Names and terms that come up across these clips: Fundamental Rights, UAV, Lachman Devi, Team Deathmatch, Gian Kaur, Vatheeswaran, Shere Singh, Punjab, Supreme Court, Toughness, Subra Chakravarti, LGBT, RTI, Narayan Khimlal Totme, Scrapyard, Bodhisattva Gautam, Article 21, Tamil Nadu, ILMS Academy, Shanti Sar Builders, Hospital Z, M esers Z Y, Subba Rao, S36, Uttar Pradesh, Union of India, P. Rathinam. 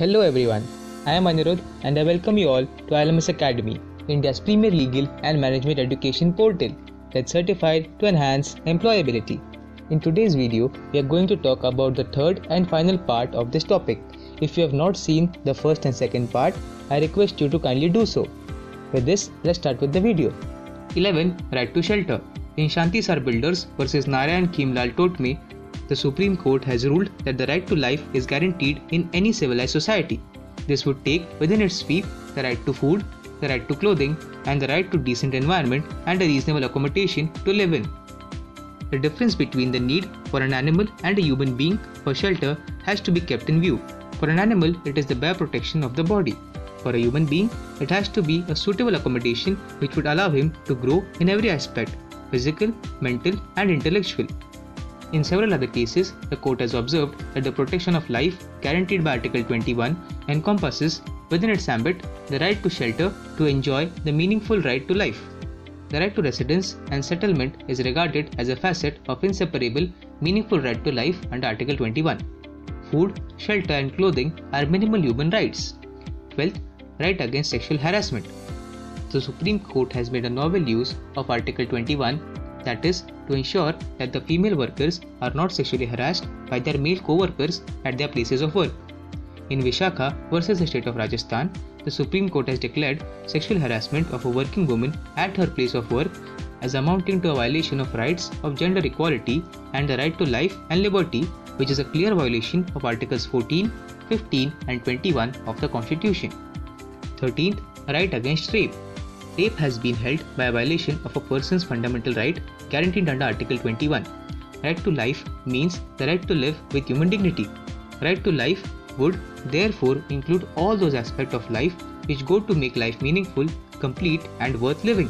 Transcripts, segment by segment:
Hello everyone, I am Anirudh and I welcome you all to ILMS Academy, India's premier legal and management education portal that's certified to enhance employability. In today's video, we are going to talk about the third and final part of this topic. If you have not seen the first and second part, I request you to kindly do so. With this, let's start with the video. 11. Right to Shelter. In Shanti Sar Builders versus Narayan Khimlal Totme, the Supreme Court has ruled that the right to life is guaranteed in any civilized society. This would take within its sweep the right to food, the right to clothing, and the right to decent environment and a reasonable accommodation to live in. The difference between the need for an animal and a human being for shelter has to be kept in view. For an animal, it is the bare protection of the body. For a human being, it has to be a suitable accommodation which would allow him to grow in every aspect, physical, mental, and intellectual. In several other cases, the court has observed that the protection of life guaranteed by Article 21 encompasses within its ambit the right to shelter to enjoy the meaningful right to life. The right to residence and settlement is regarded as a facet of inseparable, meaningful right to life under Article 21. Food, shelter, and clothing are minimal human rights. 12th, Right against sexual harassment. The Supreme Court has made a novel use of Article 21. That is, to ensure that the female workers are not sexually harassed by their male co-workers at their places of work. In Vishakha versus the state of Rajasthan, the Supreme Court has declared sexual harassment of a working woman at her place of work as amounting to a violation of rights of gender equality and the right to life and liberty, which is a clear violation of Articles 14, 15 and 21 of the Constitution. 13th, Right against Rape. Rape has been held by a violation of a person's fundamental right guaranteed under Article 21. Right to life means the right to live with human dignity. Right to life would therefore include all those aspects of life which go to make life meaningful, complete, and worth living.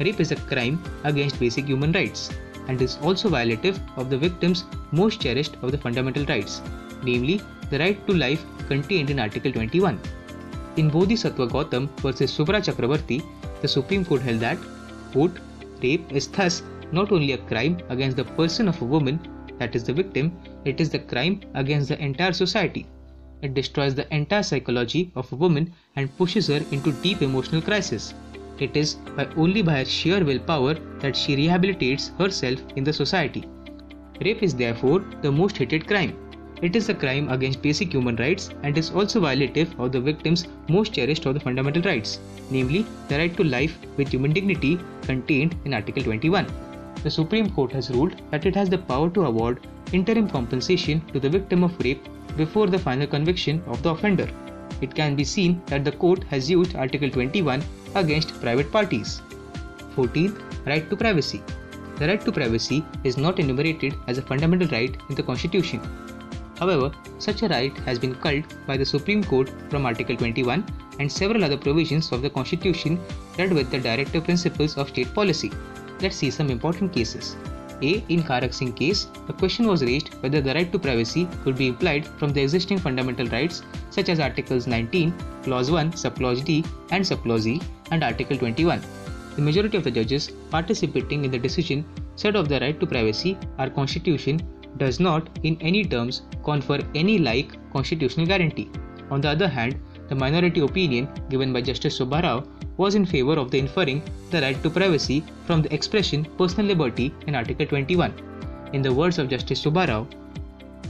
Rape is a crime against basic human rights and is also violative of the victim's most cherished of the fundamental rights, namely the right to life contained in Article 21. In Bodhisattva Gautam versus Subra Chakravarti, the Supreme Court held that, quote, rape is thus not only a crime against the person of a woman, that is the victim, it is the crime against the entire society. It destroys the entire psychology of a woman and pushes her into deep emotional crisis. It is only by her sheer willpower that she rehabilitates herself in the society. Rape is therefore the most hated crime. It is a crime against basic human rights and is also violative of the victim's most cherished of the fundamental rights, namely the right to life with human dignity contained in Article 21. The Supreme Court has ruled that it has the power to award interim compensation to the victim of rape before the final conviction of the offender. It can be seen that the court has used Article 21 against private parties. 14th, Right to Privacy. The right to privacy is not enumerated as a fundamental right in the Constitution. However, such a right has been culled by the Supreme Court from Article 21 and several other provisions of the Constitution read with the directive principles of state policy. Let's see some important cases. In Kharak Singh case, the question was raised whether the right to privacy could be implied from the existing fundamental rights such as Articles 19, Clause 1, Subclause D and Subclause E and Article 21. The majority of the judges participating in the decision said of the right to privacy, our Constitution does not in any terms confer any like constitutional guarantee. On the other hand, the minority opinion given by Justice Subba Rao was in favor of the inferring the right to privacy from the expression personal liberty in Article 21. In the words of Justice Subba Rao,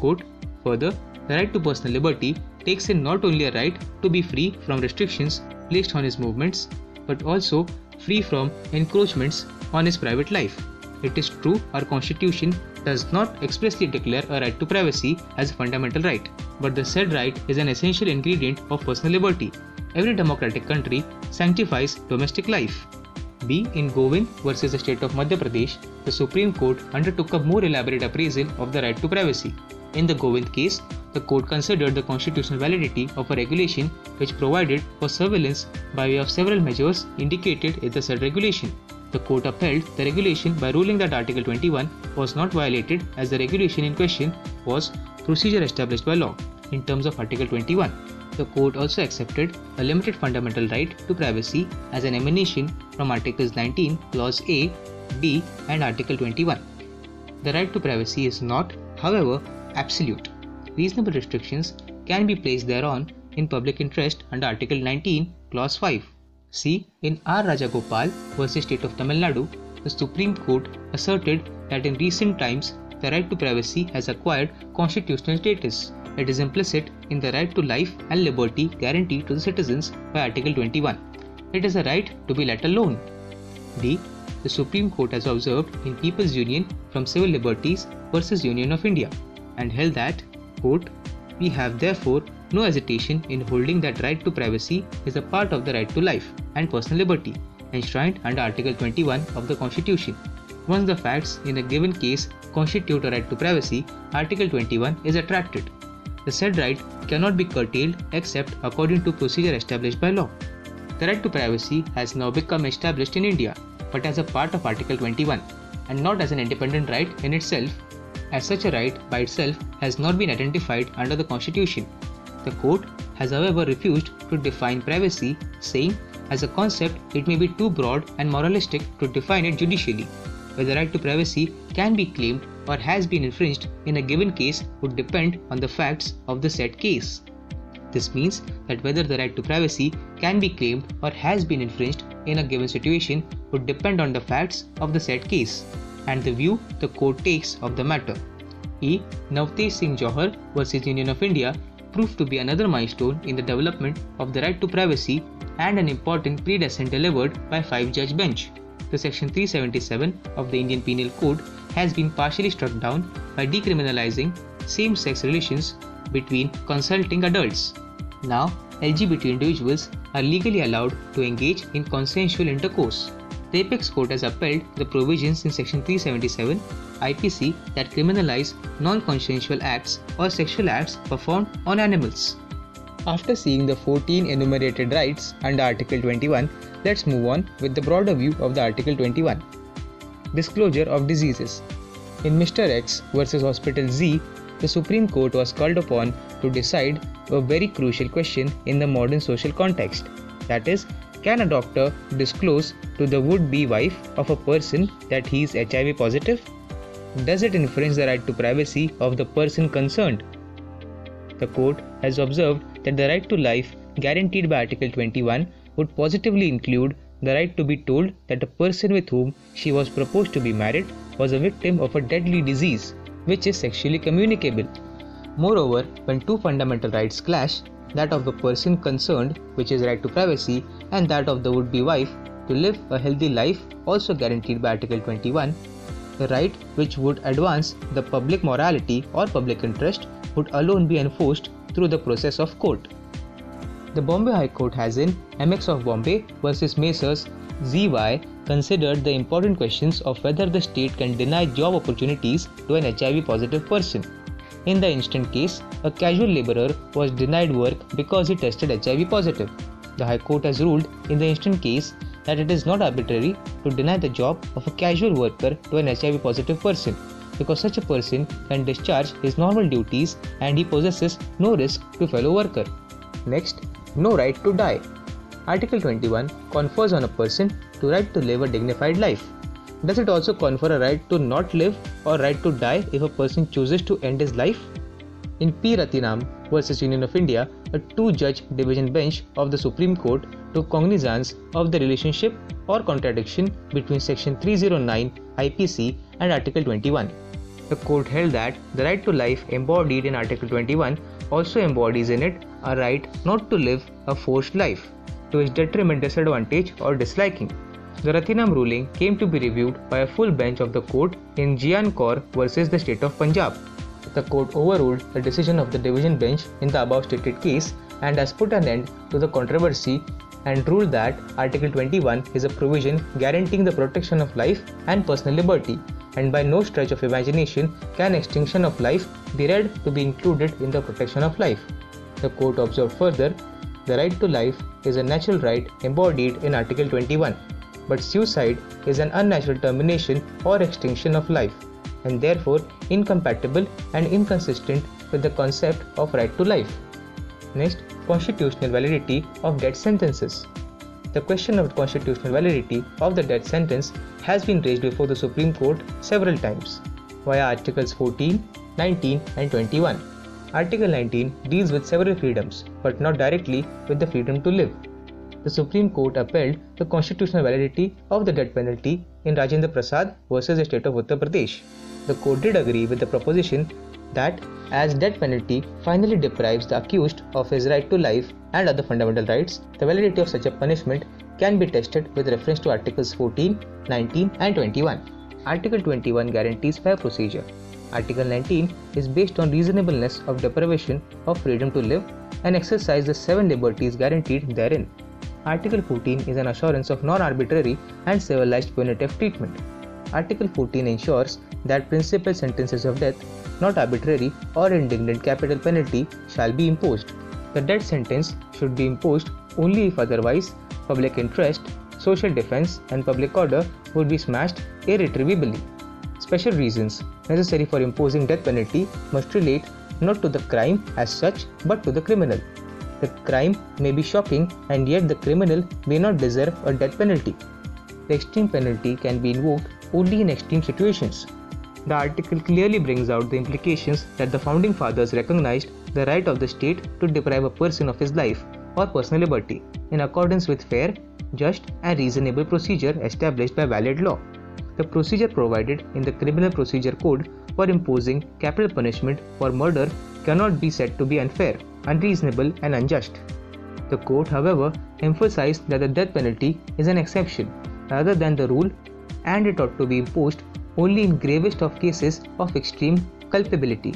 quote, further, the right to personal liberty takes in not only a right to be free from restrictions placed on his movements, but also free from encroachments on his private life. It is true our Constitution does not expressly declare a right to privacy as a fundamental right, but the said right is an essential ingredient of personal liberty. Every democratic country sanctifies domestic life. B. In Govind versus the state of Madhya Pradesh, the Supreme Court undertook a more elaborate appraisal of the right to privacy. In the Govind case, the court considered the constitutional validity of a regulation which provided for surveillance by way of several measures indicated in the said regulation. The court upheld the regulation by ruling that Article 21 was not violated as the regulation in question was procedure established by law in terms of Article 21. The court also accepted a limited fundamental right to privacy as an emanation from Articles 19, Clause A, B and Article 21. The right to privacy is not, however, absolute. Reasonable restrictions can be placed thereon in public interest under Article 19, Clause 5. See, in R. Raja Gopal versus State of Tamil Nadu, the Supreme Court asserted that in recent times, the right to privacy has acquired constitutional status. It is implicit in the right to life and liberty guaranteed to the citizens by Article 21. It is a right to be let alone. D. The Supreme Court has observed in People's Union from Civil Liberties versus Union of India and held that, quote, "We have therefore no hesitation in holding that right to privacy is a part of the right to life and personal liberty enshrined under Article 21 of the Constitution. Once the facts in a given case constitute a right to privacy, Article 21 is attracted. The said right cannot be curtailed except according to procedure established by law." The right to privacy has now become established in India, but as a part of Article 21 and not as an independent right in itself, as such a right by itself has not been identified under the Constitution. The court has however refused to define privacy, saying, as a concept, it may be too broad and moralistic to define it judicially. Whether the right to privacy can be claimed or has been infringed in a given case would depend on the facts of the said case. This means that whether the right to privacy can be claimed or has been infringed in a given situation would depend on the facts of the said case and the view the court takes of the matter. E. Navtej Singh Johar versus Union of India proved to be another milestone in the development of the right to privacy and an important precedent delivered by 5-judge bench. The Section 377 of the Indian Penal Code has been partially struck down by decriminalizing same-sex relations between consenting adults. Now, LGBT individuals are legally allowed to engage in consensual intercourse. The Apex Court has upheld the provisions in Section 377 IPC that criminalize non-consensual acts or sexual acts performed on animals. After seeing the 14 enumerated rights under Article 21, let's move on with the broader view of the Article 21. Disclosure of diseases. In Mr. X versus Hospital Z, the Supreme Court was called upon to decide a very crucial question in the modern social context. That is, can a doctor disclose to the would-be wife of a person that he is HIV positive? Does it infringe the right to privacy of the person concerned? The court has observed that the right to life guaranteed by Article 21 would positively include the right to be told that a person with whom she was proposed to be married was a victim of a deadly disease, which is sexually communicable. Moreover, when two fundamental rights clash, that of the person concerned, which is right to privacy, and that of the would-be wife to live a healthy life, also guaranteed by Article 21, the right which would advance the public morality or public interest would alone be enforced through the process of court. The Bombay High Court has in MX of Bombay versus M esers Z Y considered the important questions of whether the state can deny job opportunities to an HIV positive person. In the instant case, a casual labourer was denied work because he tested HIV positive. The High Court has ruled in the instant case that it is not arbitrary to deny the job of a casual worker to an HIV positive person, because such a person can discharge his normal duties and he possesses no risk to fellow worker. Next, no right to die. Article 21 confers on a person the right to live a dignified life. Does it also confer a right to not live or right to die if a person chooses to end his life? In P. Rathinam versus Union of India, a 2-judge division bench of the Supreme Court took cognizance of the relationship or contradiction between Section 309 IPC and Article 21. The court held that the right to life embodied in Article 21 also embodies in it a right not to live a forced life, to its detriment, disadvantage or disliking. The Rathinam ruling came to be reviewed by a full bench of the court in Gian Kaur versus the State of Punjab. The court overruled the decision of the division bench in the above stated case and has put an end to the controversy and ruled that Article 21 is a provision guaranteeing the protection of life and personal liberty, and by no stretch of imagination can extinction of life be read to be included in the protection of life. The court observed further, the right to life is a natural right embodied in Article 21, but suicide is an unnatural termination or extinction of life, and therefore incompatible and inconsistent with the concept of right to life. Next, constitutional validity of death sentences. The question of the constitutional validity of the death sentence has been raised before the Supreme Court several times via Articles 14, 19 and 21. Article 19 deals with several freedoms, but not directly with the freedom to live. The Supreme Court upheld the constitutional validity of the death penalty in Rajendra Prasad versus the state of Uttar Pradesh. The court did agree with the proposition that as death penalty finally deprives the accused of his right to life and other fundamental rights, the validity of such a punishment can be tested with reference to Articles 14, 19 and 21. Article 21 guarantees fair procedure. Article 19 is based on reasonableness of deprivation of freedom to live and exercise the seven liberties guaranteed therein. Article 14 is an assurance of non-arbitrary and civilized punitive treatment. Article 14 ensures that principal sentences of death, not arbitrary or indignant capital penalty, shall be imposed. The death sentence should be imposed only if otherwise public interest, social defense and public order would be smashed irretrievably. Special reasons necessary for imposing death penalty must relate not to the crime as such but to the criminal. The crime may be shocking and yet the criminal may not deserve a death penalty. The extreme penalty can be invoked only in extreme situations. The article clearly brings out the implications that the founding fathers recognized the right of the state to deprive a person of his life or personal liberty in accordance with fair, just and reasonable procedure established by valid law. The procedure provided in the Criminal Procedure Code for imposing capital punishment for murder cannot be said to be unfair, unreasonable and unjust. The court, however, emphasized that the death penalty is an exception rather than the rule and it ought to be imposed only in gravest of cases of extreme culpability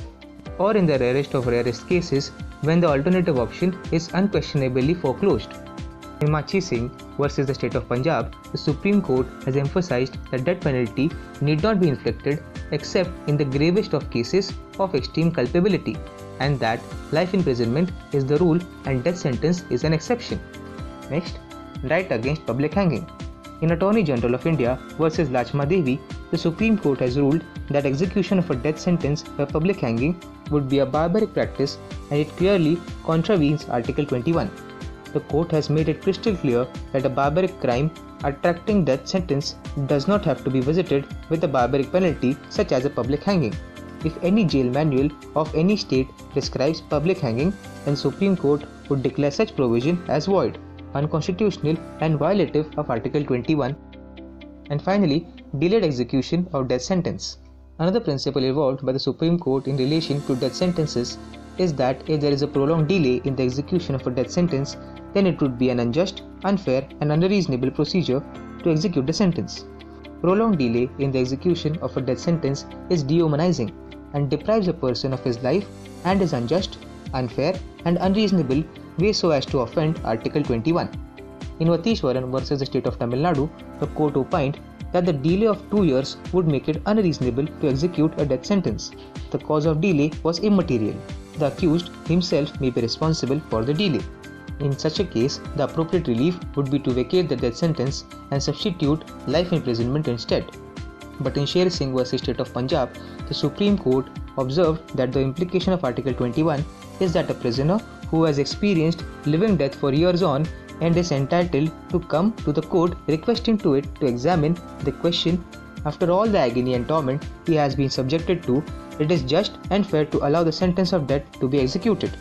or in the rarest of rarest cases when the alternative option is unquestionably foreclosed. In Machhi Singh versus the state of Punjab, the Supreme Court has emphasized that death penalty need not be inflicted except in the gravest of cases of extreme culpability and that life imprisonment is the rule and death sentence is an exception. Next, right against public hanging. In Attorney General of India versus Lachman Devi, the Supreme Court has ruled that execution of a death sentence by public hanging would be a barbaric practice and it clearly contravenes Article 21. The court has made it crystal clear that a barbaric crime attracting death sentence does not have to be visited with a barbaric penalty such as a public hanging. If any jail manual of any state prescribes public hanging, then Supreme Court would declare such provision as void, unconstitutional and violative of Article 21. And finally, delayed execution of death sentence. Another principle evolved by the Supreme Court in relation to death sentences is that if there is a prolonged delay in the execution of a death sentence, then it would be an unjust, unfair and unreasonable procedure to execute the sentence. Prolonged delay in the execution of a death sentence is dehumanizing and deprives a person of his life and is unjust, unfair and unreasonable way so as to offend Article 21. In Vatheeswaran versus the state of Tamil Nadu, the court opined that the delay of 2 years would make it unreasonable to execute a death sentence. The cause of delay was immaterial. The accused himself may be responsible for the delay. In such a case, the appropriate relief would be to vacate the death sentence and substitute life imprisonment instead. But in Shere Singh versus state of Punjab, the Supreme Court observed that the implication of Article 21 is that a prisoner who has experienced living death for years on and is entitled to come to the court requesting to it to examine the question after all the agony and torment he has been subjected to, it is just and fair to allow the sentence of death to be executed.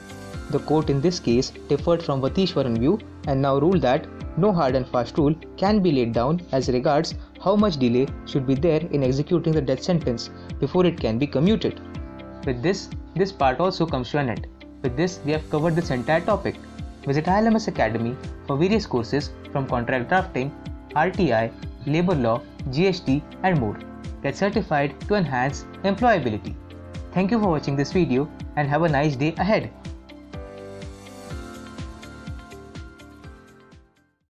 The court in this case differed from Vatheeswaran view and now ruled that no hard and fast rule can be laid down as regards how much delay should be there in executing the death sentence before it can be commuted. With this part also comes to an end. With this, we have covered this entire topic. Visit ILMS Academy for various courses from contract drafting, RTI, labor law, GST and more. Get certified to enhance employability. Thank you for watching this video and have a nice day ahead.